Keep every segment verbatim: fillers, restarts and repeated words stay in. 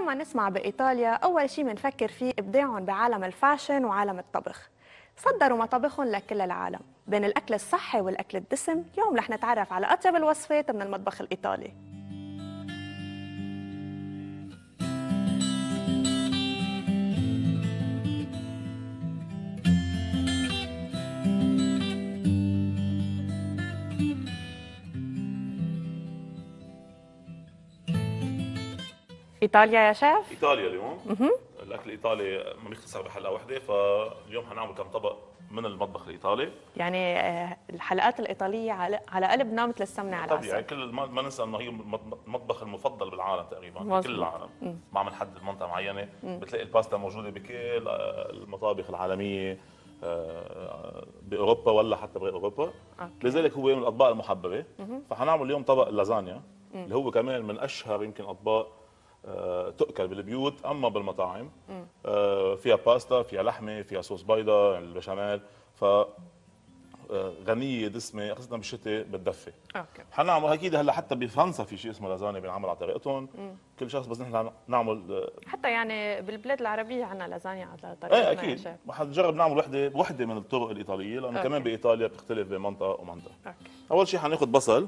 لما نسمع بإيطاليا أول شيء بنفكر فيه إبداعهم بعالم الفاشن وعالم الطبخ. صدروا مطابخهم لكل العالم، بين الأكل الصحي والأكل الدسم. اليوم رح نتعرف على أطيب الوصفات من المطبخ الإيطالي. ايطاليا يا شيف؟ ايطاليا اليوم مه. الاكل الايطالي ما بيختصر بحلقه واحده، فاليوم حنعمل كم طبق من المطبخ الايطالي. يعني الحلقات الايطاليه على قلبنا مثل السمنه على العسل. طبيعي، كل ما ننسى انه هي المطبخ المفضل بالعالم تقريبا مصر. كل العالم ما عم نحدد منطقه معينه، بتلاقي الباستا موجوده بكل المطابخ العالميه باوروبا ولا حتى بغير اوروبا. أوكي. لذلك هو من الاطباق المحببه. مه. فحنعمل اليوم طبق اللازانيا اللي هو كمان من اشهر يمكن اطباق تؤكل بالبيوت اما بالمطاعم. آه فيها باستا، فيها لحمه، فيها صوص بيضاء، البشاميل، ف غنيه دسمه خاصه بالشتاء بالدفه. اوكي. حنعمل اكيد هلا حتى بفرنسا في شيء اسمه لازانيا بينعمل على طريقتهم. كل شخص بس نحن نعمل حتى يعني بالبلاد العربيه عندنا لازانيا على طريقتنا. ايه اكيد حنجرب نعمل وحده وحده من الطرق الايطاليه لانه كمان بايطاليا بتختلف بين منطقه ومنطقه. اوكي. اول شيء حناخذ بصل،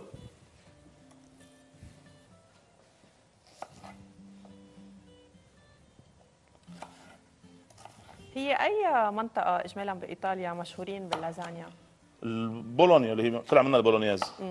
هي أي منطقة إجمالاً بإيطاليا مشهورين باللازانيا؟ البولونيا اللي هي طلع منها البولونياز.